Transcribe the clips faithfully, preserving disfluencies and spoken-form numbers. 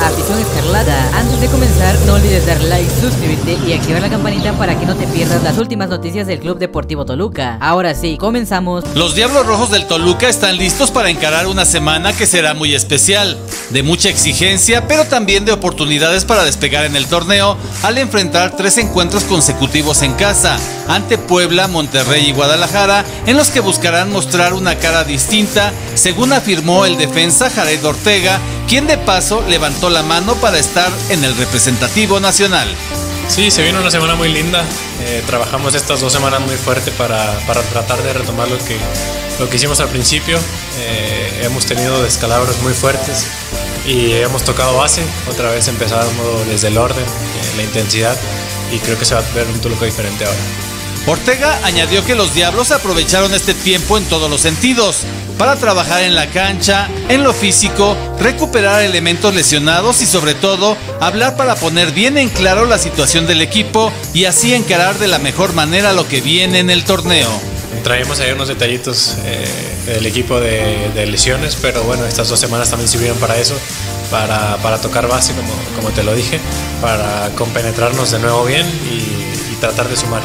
amigos, Afición Escarlata. Antes de comenzar, no olvides dar like, suscribirte y activar la campanita para que no te pierdas las últimas noticias del Club Deportivo Toluca. Ahora sí, comenzamos. Los Diablos Rojos del Toluca están listos para encarar una semana que será muy especial, de mucha exigencia, pero también de oportunidades para despegar en el torneo al enfrentar tres encuentros consecutivos en casa, ante Puebla, Monterrey y Guadalajara, en los que buscarán mostrar una cara distinta, según afirmó el defensa Jared Ortega, quien de paso levantó la mano para estar en el representativo nacional. Sí, se vino una semana muy linda, eh, trabajamos estas dos semanas muy fuerte para, para tratar de retomar lo que, lo que hicimos al principio. Eh, hemos tenido descalabros muy fuertes y hemos tocado base, otra vez empezamos desde el orden, eh, la intensidad, y creo que se va a ver un Toluca diferente ahora. Ortega añadió que los Diablos aprovecharon este tiempo en todos los sentidos, para trabajar en la cancha, en lo físico, recuperar elementos lesionados y sobre todo, hablar para poner bien en claro la situación del equipo y así encarar de la mejor manera lo que viene en el torneo. Traemos ahí unos detallitos eh, del equipo de, de lesiones, pero bueno, estas dos semanas también sirvieron para eso, para, para tocar base, como, como te lo dije, para compenetrarnos de nuevo bien y, y tratar de sumar.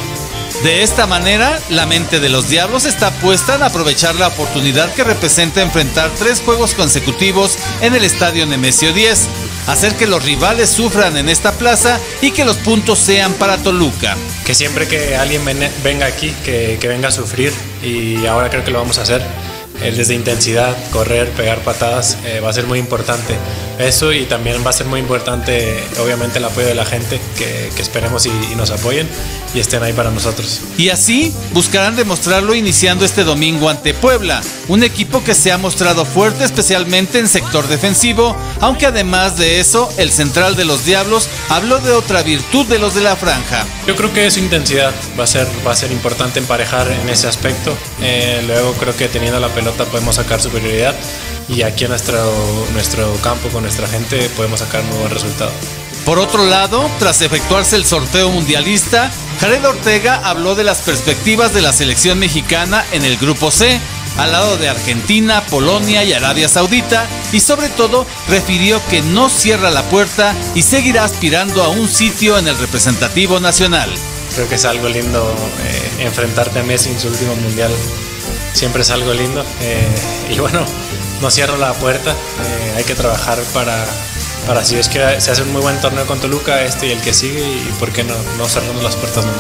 De esta manera, la mente de los Diablos está puesta en aprovechar la oportunidad que representa enfrentar tres juegos consecutivos en el Estadio Nemesio diez, hacer que los rivales sufran en esta plaza y que los puntos sean para Toluca. Que siempre que alguien venga aquí, que, que venga a sufrir, y ahora creo que lo vamos a hacer. Desde intensidad, correr, pegar patadas, eh, va a ser muy importante eso, y también va a ser muy importante obviamente el apoyo de la gente, que, que esperemos y, y nos apoyen y estén ahí para nosotros. Y así buscarán demostrarlo iniciando este domingo ante Puebla, un equipo que se ha mostrado fuerte especialmente en sector defensivo, aunque además de eso el central de los Diablos habló de otra virtud de los de la franja. Yo creo que su intensidad va a ser, va a ser importante emparejar en ese aspecto, eh, luego creo que teniendo la pelota podemos sacar superioridad, y aquí en nuestro, nuestro campo con nuestra gente podemos sacar un nuevo resultado. Por otro lado, tras efectuarse el sorteo mundialista, Jared Ortega habló de las perspectivas de la selección mexicana en el grupo C, al lado de Argentina, Polonia y Arabia Saudita, y sobre todo refirió que no cierra la puerta y seguirá aspirando a un sitio en el representativo nacional. Creo que es algo lindo eh, enfrentarte a Messi en su último mundial. Siempre es algo lindo, eh, y bueno, no cierro la puerta, eh, hay que trabajar para, para si es que se hace un muy buen torneo con Toluca, este y el que sigue, y por qué no, no cerramos las puertas nunca.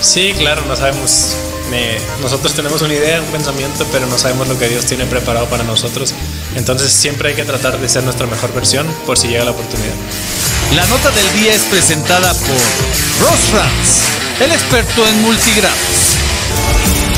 Sí, claro, no sabemos, eh, nosotros tenemos una idea, un pensamiento, pero no sabemos lo que Dios tiene preparado para nosotros, entonces siempre hay que tratar de ser nuestra mejor versión por si llega la oportunidad. La nota del día es presentada por Ross Rams, el experto en multigrados.